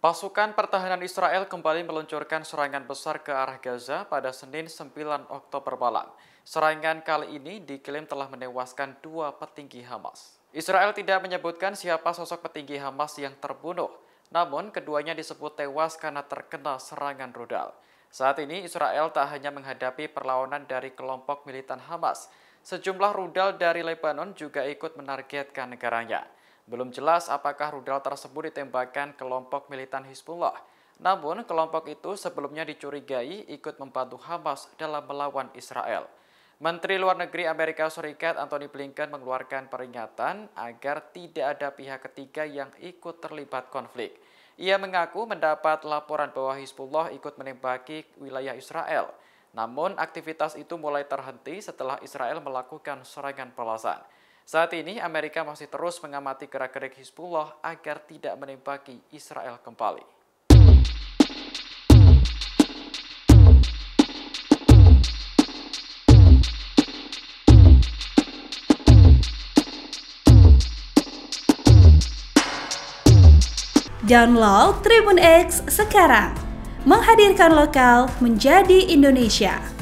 Pasukan Pertahanan Israel kembali meluncurkan serangan besar ke arah Gaza pada Senin 9 Oktober malam. Serangan kali ini diklaim telah menewaskan 2 petinggi Hamas. Israel tidak menyebutkan siapa sosok petinggi Hamas yang terbunuh, namun keduanya disebut tewas karena terkena serangan rudal. Saat ini Israel tak hanya menghadapi perlawanan dari kelompok militan Hamas, sejumlah rudal dari Lebanon juga ikut menargetkan negaranya. Belum jelas apakah rudal tersebut ditembakkan kelompok militan Hizbullah. Namun, kelompok itu sebelumnya dicurigai ikut membantu Hamas dalam melawan Israel. Menteri Luar Negeri Amerika Serikat Antony Blinken mengeluarkan peringatan agar tidak ada pihak ketiga yang ikut terlibat konflik. Ia mengaku mendapat laporan bahwa Hizbullah ikut menembaki wilayah Israel. Namun, aktivitas itu mulai terhenti setelah Israel melakukan serangan balasan. Saat ini, Amerika masih terus mengamati gerak-gerik Hizbullah agar tidak menembaki Israel kembali. Download Tribun X sekarang, menghadirkan lokal menjadi Indonesia.